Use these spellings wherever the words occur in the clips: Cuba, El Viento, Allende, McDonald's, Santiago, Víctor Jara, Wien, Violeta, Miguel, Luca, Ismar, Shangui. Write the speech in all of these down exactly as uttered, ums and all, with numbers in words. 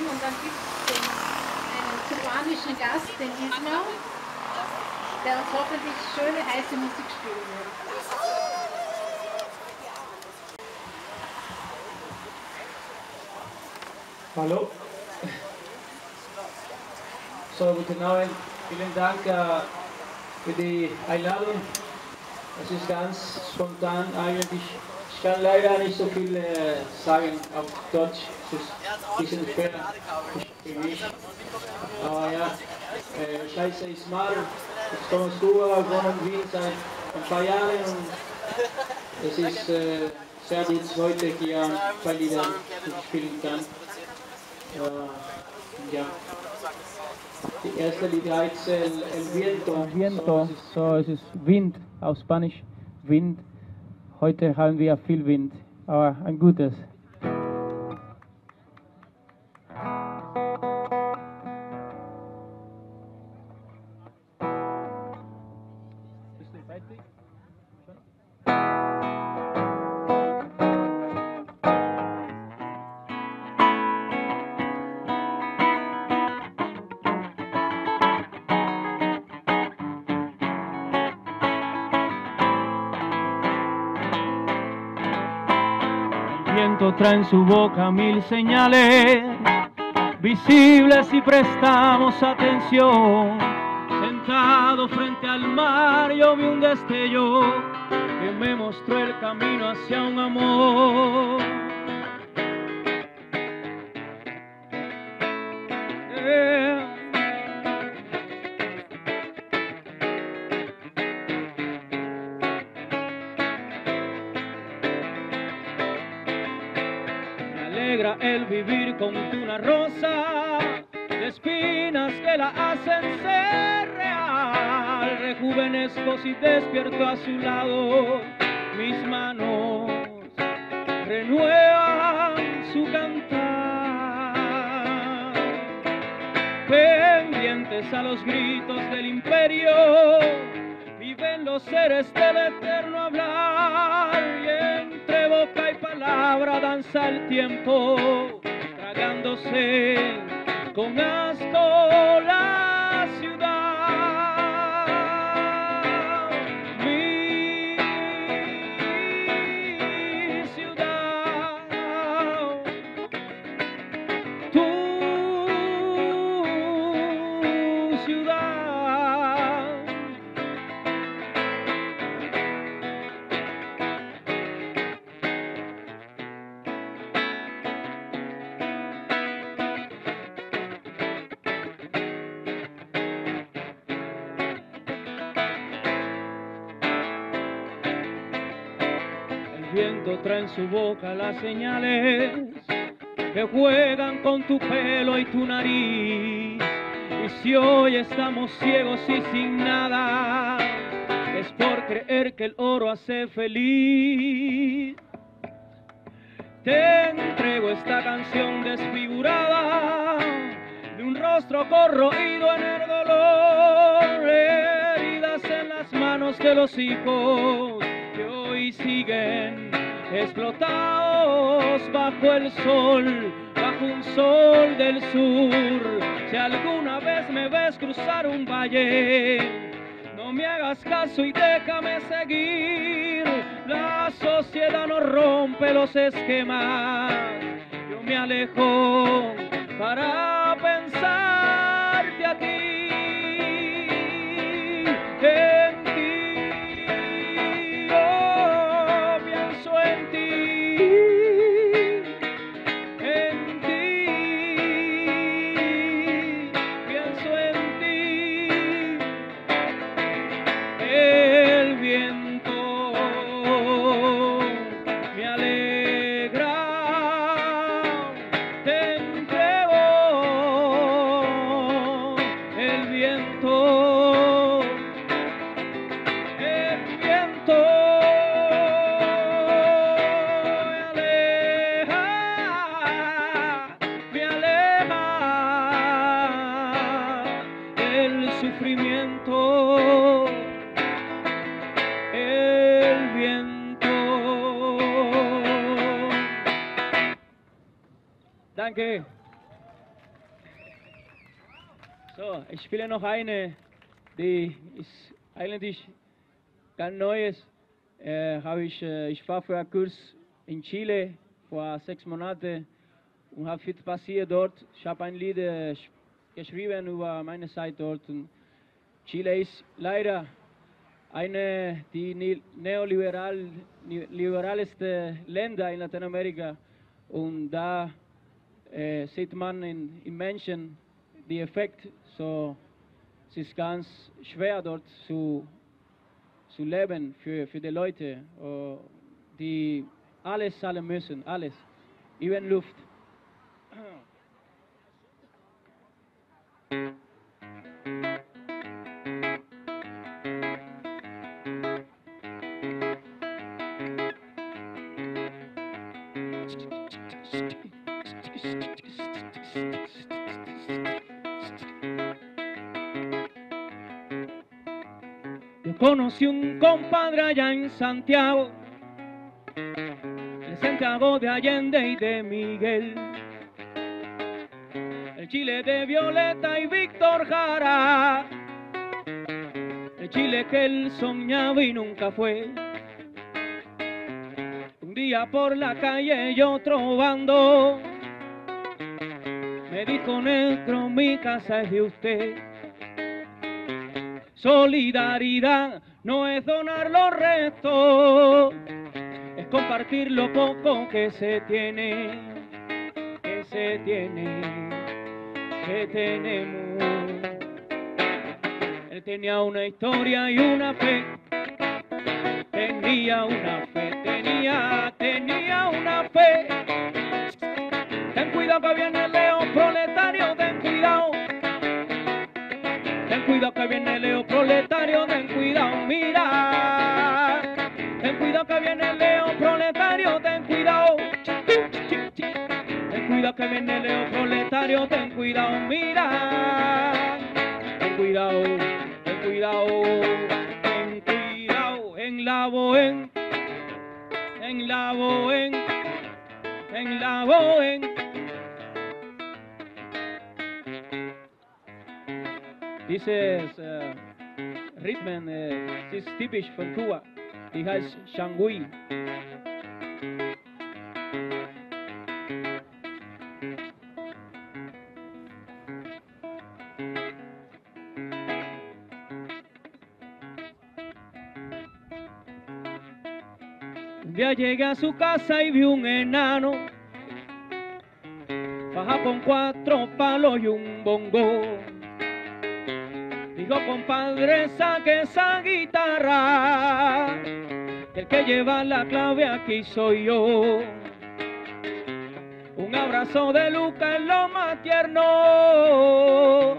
und dann gibt es den, einen kubanischen Gast, den Ismar, der uns hoffentlich schöne, heiße Musik spielen wird. Hallo. So, guten Abend. Vielen Dank uh, für die Einladung. Es ist ganz spontan eigentlich. Ich kann leider nicht so viel äh, sagen auf Deutsch. Es ist ein bisschen schwer für mich. Aber ja, äh, ich heiße Ismar, ich komme aus Cuba, wohne in Wien seit ein paar Jahren. Und es ist äh, sehr gut, heute hier ein paar Lieder spielen kann. Äh, ja. Die erste Lied heißt El, El Viento. El Viento, so es ist Wind auf Spanisch, Wind. Heute haben wir viel Wind, aber ein gutes. Trae en su boca mil señales visibles si prestamos atención. Sentado frente al mar yo vi un destello que me mostró el camino hacia un amor. Yeah. El vivir con una rosa de espinas que la hacen ser real. Rejuvenezco si despierto a su lado. Mis manos renuevan su cantar. Pendientes a los gritos del imperio viven los seres del eterno hablar. Y entre boca y palabra danza el tiempo, tragándose con asco la ciudad. Mi ciudad, tu ciudad. Trae en su boca las señales que juegan con tu pelo y tu nariz. Y si hoy estamos ciegos y sin nada, es por creer que el oro hace feliz. Te entrego esta canción desfigurada de un rostro corroído en el dolor. Heridas en las manos de los hijos que hoy siguen explotados bajo el sol, bajo un sol del sur. Si alguna vez me ves cruzar un valle, no me hagas caso y déjame seguir. La sociedad no rompe los esquemas. Yo me alejo para pensarte a ti. En So, ich spiele noch eine, die ist eigentlich ganz Neues. Äh, hab ich, äh, ich war für einen Kurs in Chile vor sechs Monaten und habe viel passiert dort. Ich habe ein Lied äh, geschrieben über meine Zeit dort. Und Chile ist leider eine der neoliberal, liberalsten Länder in Lateinamerika. Und da äh, sieht man in, in Menschen die Effekte. So, es ist ganz schwer dort zu, zu leben für, für die Leute, oh, die alles zahlen müssen, alles, even Luft. Conocí un compadre allá en Santiago, de Santiago de Allende y de Miguel, el Chile de Violeta y Víctor Jara, el Chile que él soñaba y nunca fue. Un día por la calle yo trovando, me dijo: negro, mi casa es de usted. Solidaridad no es donar los restos, es compartir lo poco que se tiene, que se tiene, que tenemos. Él tenía una historia y una fe, tenía una fe, tenía, tenía una fe. Ten cuidado que viene el león proletario, ten cuidado. Ten cuidado que viene Leo proletario, ten cuidado, mira. Ten cuidado que viene Leo proletario, ten cuidado. Ten cuidado que viene Leo proletario, ten cuidado, mira. Ten cuidado, ten cuidado, ten cuidado. En la Bohème, en la Bohème, en la Bohème. Dieses äh, Rhythmen äh, ist typisch von Cuba, die heißt Shangui. Un día llegué a su casa y vi un enano, baja con cuatro palos y un bongo. Digo, compadre, saque esa guitarra, el que lleva la clave aquí soy yo. Un abrazo de Luca es lo más tierno,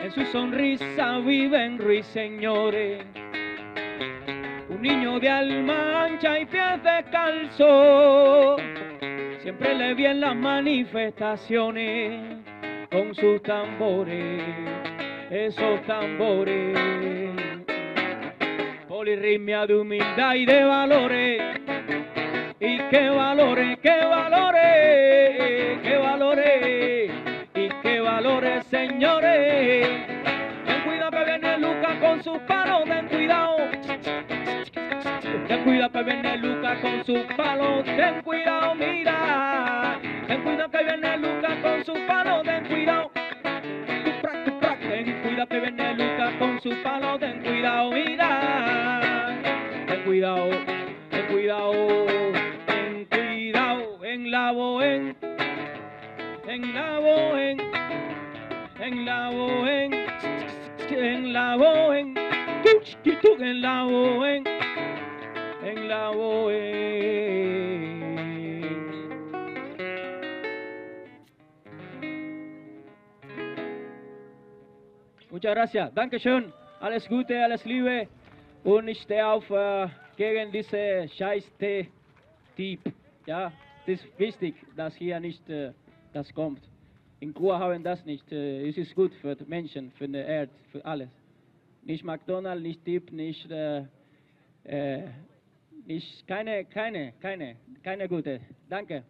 en su sonrisa viven ruiseñores. Un niño de alma ancha y pies descalzos, siempre le vi en las manifestaciones con sus tambores. Esos tambores, polirritmia de humildad y de valores. Y qué valores, qué valores, qué valores, y qué valores, señores. Ten cuidado que viene Luca con sus palos, ten cuidado. Ten cuidado que viene Luca con sus palos, ten cuidado, mira. Ten cuidado que viene Luca con sus palos, ten cuidado. Ten cuidado que viene Luca con su palo, ten cuidado, mira. Ten cuidado, ten cuidado, ten cuidado. En la Bohème, en la Bohème, en la Bohème, en la Bohème, en la Bohème, en la Bohème. Muchas gracias. Dankeschön. Alles Gute, alles Liebe. Und ich stehe auf äh, gegen diese Scheiß-Tee-Typ. Ja, das ist wichtig, dass hier nicht äh, das kommt. In Kuba haben das nicht. Äh, es ist gut für die Menschen, für die Erde, für alles. Nicht McDonald's, nicht Typ, nicht, äh, äh, nicht keine, keine, keine, keine gute. Danke.